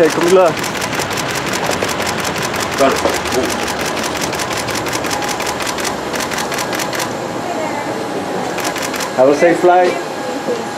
Okay, coming left. Got it. Have a safe flight.